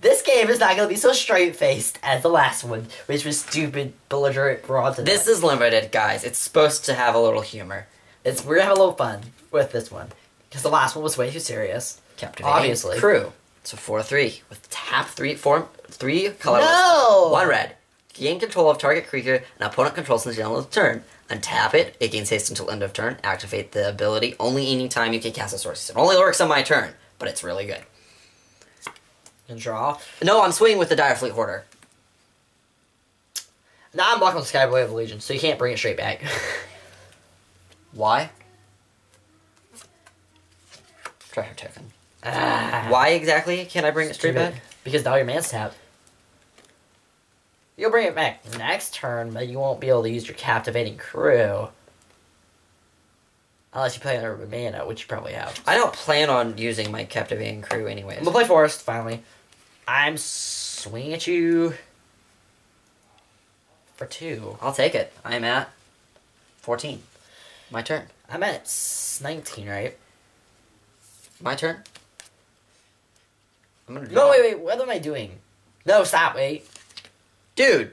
This game is not going to be so straight-faced as the last one, which was stupid, belligerent, broad. This is limited, guys. It's supposed to have a little humor. It's, we're going to have a little fun with this one, because the last one was way too serious. Captivating Crew. It's a four three with tap three, four, three colorless, no! one red. Gain control of target creature an opponent controls since the end of the turn. Untap it. It gains haste until end of turn. Activate the ability only any time you can cast a sorcery. It only works on my turn, but it's really good. And draw. No, I'm swinging with the Dire Fleet Hoarder. Now I'm blocking with Skyblade of the Legion, so you can't bring it straight back. Why? Try her token. Ah. Why exactly can't I bring it straight back? Because now your man's tapped. You'll bring it back next turn, but you won't be able to use your Captivating Crew. Unless you play under mana, which you probably have. I don't plan on using my Captivating Crew anyways. We'll play Forest, finally. I'm swinging at you... for two. I'll take it. I'm at fourteen. My turn. I'm at nineteen, right? My turn? I'm gonna draw. No, wait, wait. What am I doing? No, stop, wait. Dude,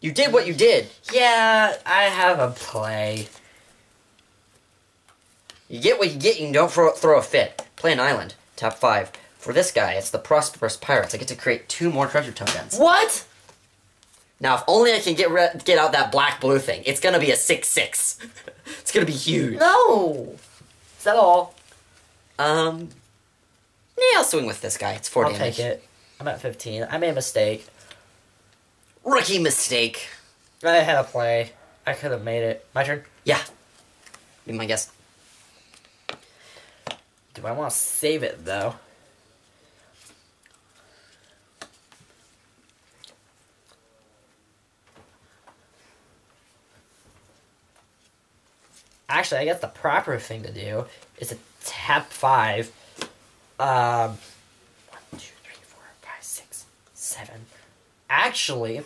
you did what you did. Yeah, I have a play. You get what you get and you don't throw, throw a fit. Play an island. Top five. For this guy, it's the Prosperous Pirates. I get to create two more treasure tokens. What? Now, if only I can get re get out that black-blue thing. It's going to be a six six. It's going to be huge. No! Is that all? Um, yeah, I'll swing with this guy. It's four damage. I'll take it. I'm at fifteen. I made a mistake. Rookie mistake. I had a play. I could have made it. My turn? Yeah. Be my guess. Do I want to save it, though? Actually, I guess the proper thing to do is to tap five. Um, one, two, three, four, five, six, seven. Actually,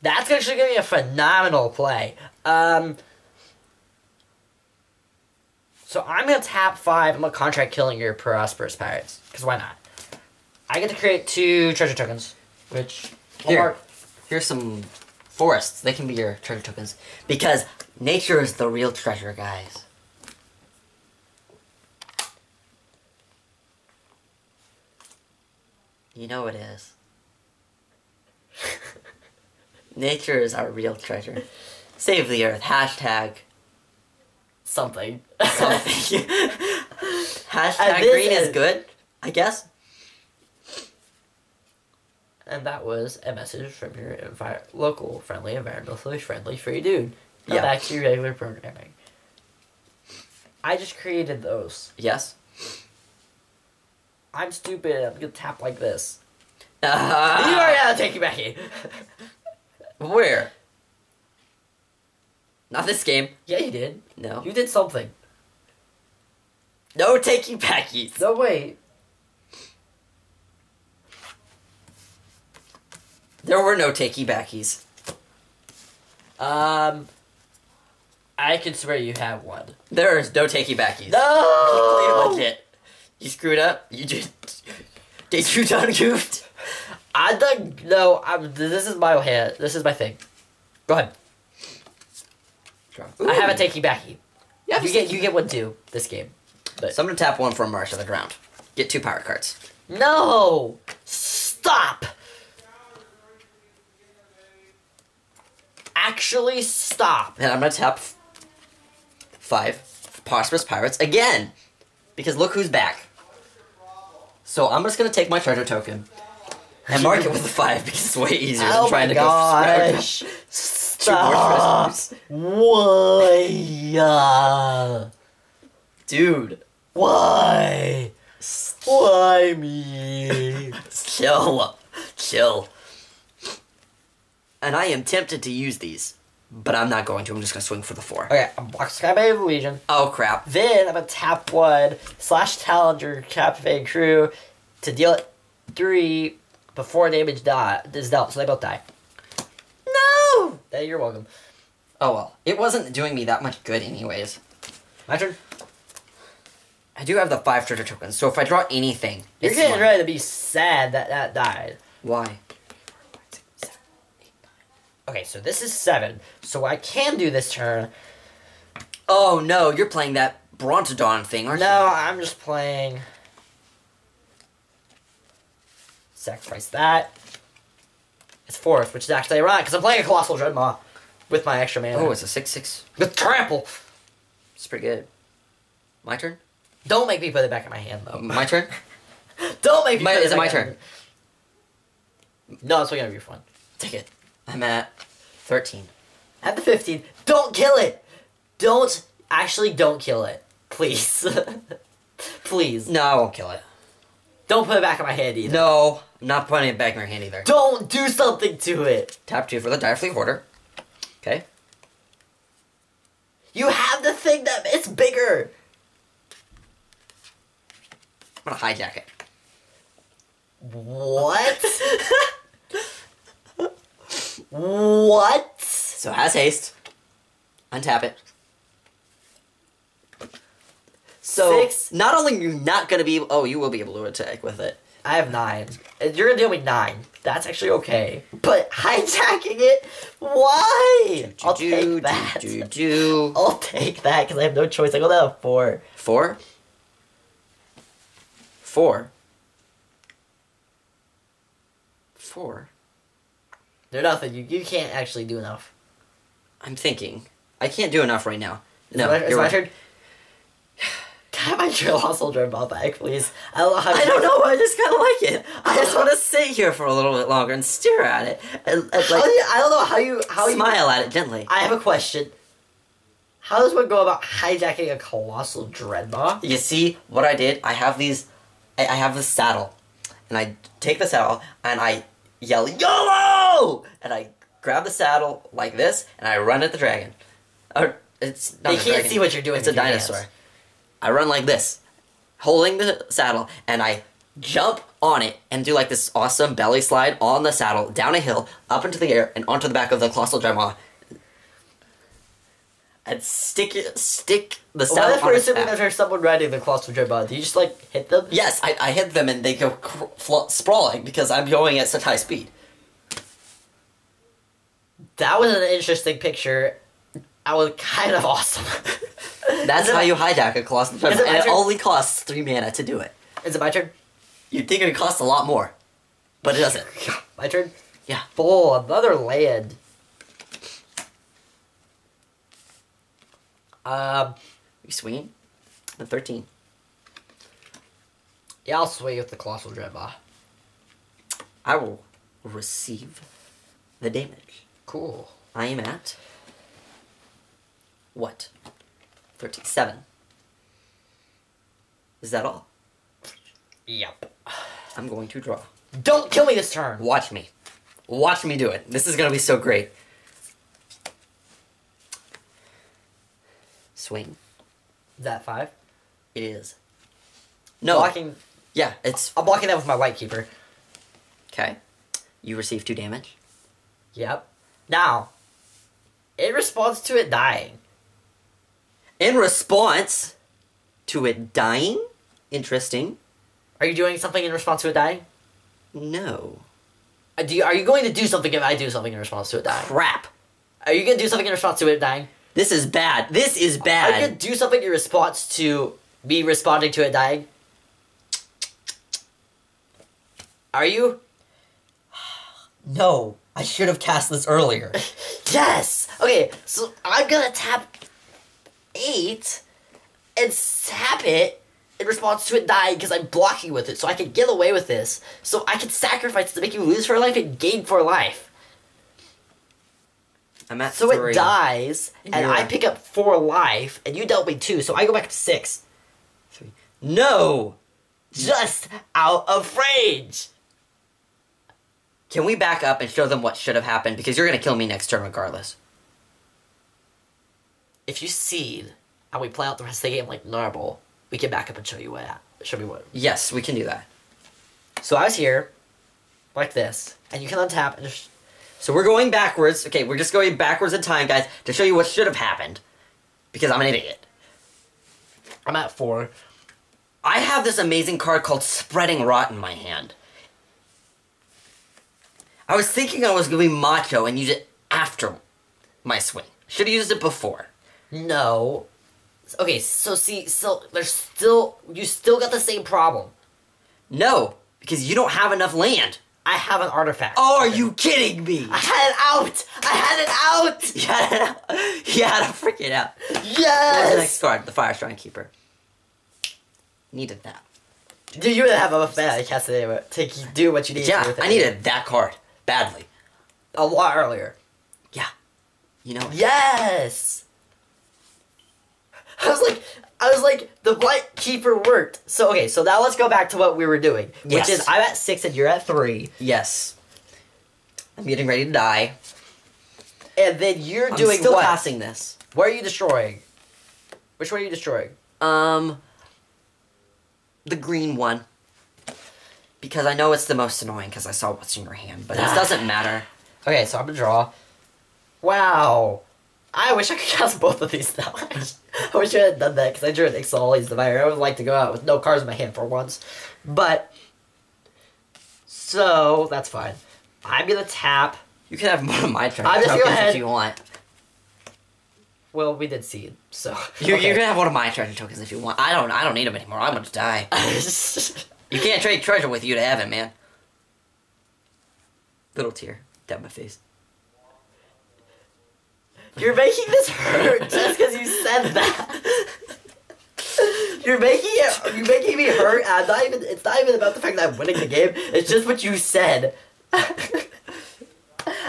that's actually going to be a phenomenal play. Um, so I'm going to tap five. I'm going to Contract Killing your Prosperous Pirates. Because why not? I get to create two treasure tokens. Which, here, here's some... forests, they can be your treasure tokens. Because nature is the real treasure, guys. You know it is. Nature is our real treasure. Save the earth. Hashtag... something. Something. Hashtag green is good, I guess. And that was a message from your envi local, friendly, environmentally friendly free dude. Now yeah. Back to your regular programming. I just created those. Yes. I'm stupid. I'm going to tap like this. Uh, you are going to take you back in. Where? Not this game. Yeah, you did. No. You did something. No taking backies. No, wait. There were no takey-backies. Um, I can swear you have one. There is no takey-backies. No! You, legit. You screwed up. You just... Did you done goofed? I done... No, I'm, this is my hand. This is my thing. Go ahead. I have a takey-backy. Yeah, you, you get one, too, this game. But. So I'm going to tap one for a march of the ground. Get two power cards. No! Stop! Actually, stop. And I'm going to tap five Prosperous Pirates again. Because look who's back. So I'm just going to take my treasure token and mark it with a five because it's way easier oh than trying to gosh. go stop. Two more treasures. Why? Dude. Why? Why me? Chill. Chill. And I am tempted to use these, but I'm not going to. I'm just going to swing for the four. Okay, I'm blocking Skyblade of the Legion. Oh, crap. Then I'm going to tap one, slash talent your Captivating Crew to deal it three before damage die, is dealt, so they both die. No! Hey, you're welcome. Oh, well. It wasn't doing me that much good anyways. My turn. I do have the five treasure tokens, so if I draw anything, you're it's getting one. Ready to be sad that that died. Why? Okay, so this is seven, so I can do this turn. Oh, no, you're playing that Brontodon thing, aren't no, you? No, I'm just playing. Sacrifice that. It's fourth, which is actually ironic, because I'm playing a Colossal Dreadmaw with my extra mana. Oh, it's a six six. With Trample! It's pretty good. My turn? Don't make me put it back in my hand, though. My turn? Don't make me my, put it back in my hand. Is it my turn? No, that's what you're going to be fun. Take it. I'm at thirteen. At the fifteen. Don't kill it! Don't, actually don't kill it. Please. Please. No, I won't kill it. Don't put it back in my hand either. No, I'm not putting it back in your hand either. Don't do something to it! Tap two for the Dire Fleet Hoarder. Okay. You have the thing that it's bigger! I'm gonna hijack it. What? What? So it has haste. Untap it. So Six. Not only are you not gonna be able, oh, you will be able to attack with it. I have nine. You're gonna deal with nine. That's actually okay. But hijacking it? Why? Do, do, I'll, do, take do, do, do. I'll take that. I'll take that because I have no choice. I go down four. Four? Four. Four. They're nothing. You you can't actually do enough. I'm thinking. I can't do enough right now. No, it's my, it's you're my right. turn. Have my Colossal Dreadmaw back, please. I don't know how I don't know, I just kind of like it. I just want to sit here for a little bit longer and stare at it. And, and like, how do you, I don't know how you... how smile you, at it gently. I have a question. How does one go about hijacking a Colossal Dreadmaw? You see, what I did, I have these... I, I have this saddle. And I take the saddle, and I yell, YOLO! And I grab the saddle like this, and I run at the dragon. Or, it's not They can't dragon. See what you're doing. It's a dinosaur. Hands. I run like this, holding the saddle, and I jump on it and do like this awesome belly slide on the saddle, down a hill, up into the air, and onto the back of the Colossal Dreadmaw. And stick it, stick the saddle well, on Well, that's assuming that there's someone riding the Colossal Dreadmaw. Do you just like hit them? Yes, I, I hit them and they go sprawling because I'm going at such high speed. That was an interesting picture. I was kind of awesome. That's how you hijack a Colossal Dreadmaw, it and it turn? only costs three mana to do it. Is it my turn? You'd think it would cost a lot more, but it doesn't. My turn? Yeah. Bull, another land. Um, you swinging? The thirteen. Yeah, I'll swing with the Colossal Dreadmaw. I will receive the damage. Cool. I am at... what? thirty-seven. Is that all? Yep. I'm going to draw. Don't kill me this turn! Watch me. Watch me do it. This is going to be so great. Swing. Is that five? It is. No. Blocking. Yeah, it's... I'm blocking that with my Blight Keeper. Okay. You receive two damage. Yep. Now, in response to it dying... In response to it dying? Interesting. Are you doing something in response to it dying? No. Do you, are you going to do something if I do something in response to it dying? Crap. Are you going to do something in response to it dying? This is bad. This is bad. Are you going to do something in response to me responding to it dying? Are you? No. I should have cast this earlier. Yes! Okay, so I'm going to tap... eight and sap it in response to it dying because I'm blocking with it so I can get away with this. So I can sacrifice to make you lose for life and gain for life. I'm at so three. It dies and yeah. I pick up four life and you dealt me two, so I go back to six. Three. No! Just out of range! Can we back up and show them what should have happened because you're going to kill me next turn regardless. If you seed and we play out the rest of the game like normal, we can back up and show you what. Show me what. Yes, we can do that. So I was here, like this, and you can untap. And just... So we're going backwards. Okay, we're just going backwards in time, guys, to show you what should have happened, because I'm an idiot. I'm at four. I have this amazing card called Spreading Rot in my hand. I was thinking I was going to be macho and use it after my swing. Should have used it before. No. Okay, so see, so there's still, you still got the same problem. No, because you don't have enough land. I have an artifact. Oh, are you kidding me? I had it out! I had it out! You had it out! You had it freaking out. Yes! What's the next card? The Fire Shrine Keeper. Needed that. Dude, you would have a bad cast today, but take, do what you need yeah, to do with it. I needed that card. Badly. A lot earlier. Yeah. You know it. Yes! I was like, I was like, the Blight Keeper worked. So, okay, so now let's go back to what we were doing. Which yes. is, I'm at six and you're at three. Yes. I'm getting ready to die. And then you're I'm doing still what? Passing this. What are you destroying? Which one are you destroying? Um, the green one. Because I know it's the most annoying because I saw what's in your hand, but ah. it doesn't matter. Okay, so I'm gonna draw. Wow. I wish I could cast both of these now. I wish I had done that, because I drew an Ixalli's Diviner. I would like to go out with no cards in my hand for once. But, so, that's fine. I'm going to tap. You can have one of my turn tokens if you want. Well, we did seed, so. You're, okay. you're going to have one of my treasure tokens if you want. I don't I don't need them anymore. I'm going to die. You can't trade treasure with you to heaven, man. Little tear down my face. You're making this hurt just because you said that. You're making it. You're making me hurt. I'm not even. It's not even about the fact that I'm winning the game. It's just what you said.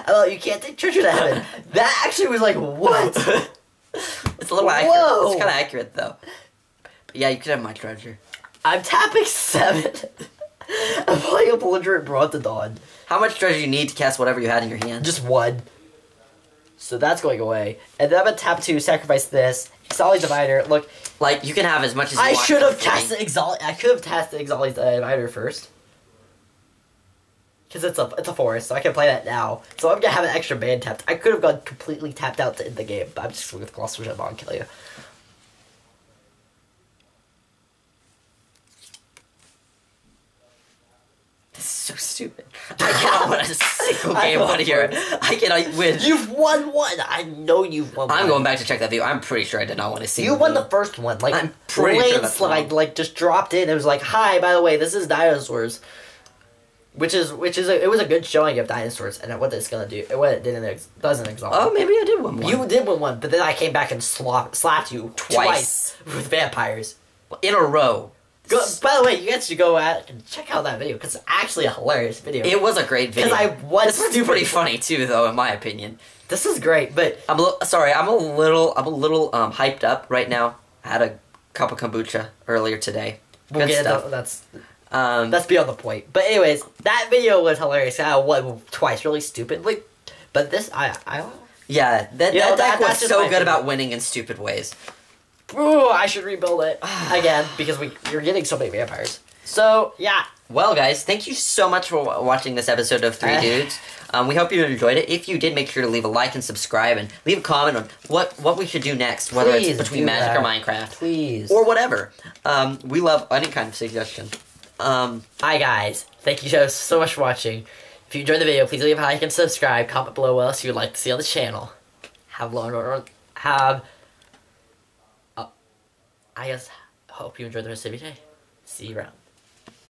Oh, you can't take treasure to heaven. That actually was like what? It's a little Whoa. accurate. It's kind of accurate though. But yeah, you could have my treasure. I'm tapping seven. I'm playing a Belligerent Brontodon. How much treasure do you need to cast whatever you had in your hand? Just one. So that's going away. And then I'm going to tap two, sacrifice this. Ixalli's Diviner. Look. Like, you can have as much as you I want. I should have cast the Ixalli. I could have cast the Ixalli's Diviner first. Because it's a, it's a forest, so I can play that now. So I'm going to have an extra man tapped. I could have gone completely tapped out to end the game, but I'm just going to Colossal Dreadmaw and kill you. So stupid. I cannot win a single game out of here. I cannot win. You've won one. I know you've won one. I'm going back to check that video. I'm pretty sure I did not want to see You won the first one. Like, I'm pretty sure that's slide, like, just dropped in. It was like, hi, by the way, this is Dinosaurs. Which is, which is, a, it was a good showing of Dinosaurs and what it's going to do. What it didn't, doesn't exalt. Oh, maybe I did win one. You did win one, but then I came back and slop, slapped you twice. twice with vampires. In a row. Go, by the way, you guys should go out and check out that video because it's actually a hilarious video. It was a great video. Because I was this was pretty funny too, though, in my opinion. This is great, but I'm a sorry. I'm a little. I'm a little um, hyped up right now. I had a cup of kombucha earlier today. Good we'll get stuff. It, that's um, that's beyond the point. But anyways, that video was hilarious. I won twice, really stupidly. But this, I, I yeah, that, that know, deck that, was so good favorite. about winning in stupid ways. Ooh, I should rebuild it again because we you're getting so many vampires. So yeah. Well, guys, thank you so much for watching this episode of Three Dudes. Um, we hope you enjoyed it. If you did, make sure to leave a like and subscribe, and leave a comment on what what we should do next, whether Please it's between Magic that. or Minecraft, Please. or whatever. Um, we love any kind of suggestion. Um, Hi guys, thank you guys so much for watching. If you enjoyed the video, please leave a like and subscribe. Comment below what else you would like to see on the channel. Have law and order. Have. I guess, hope you enjoy the rest of your day. See you around.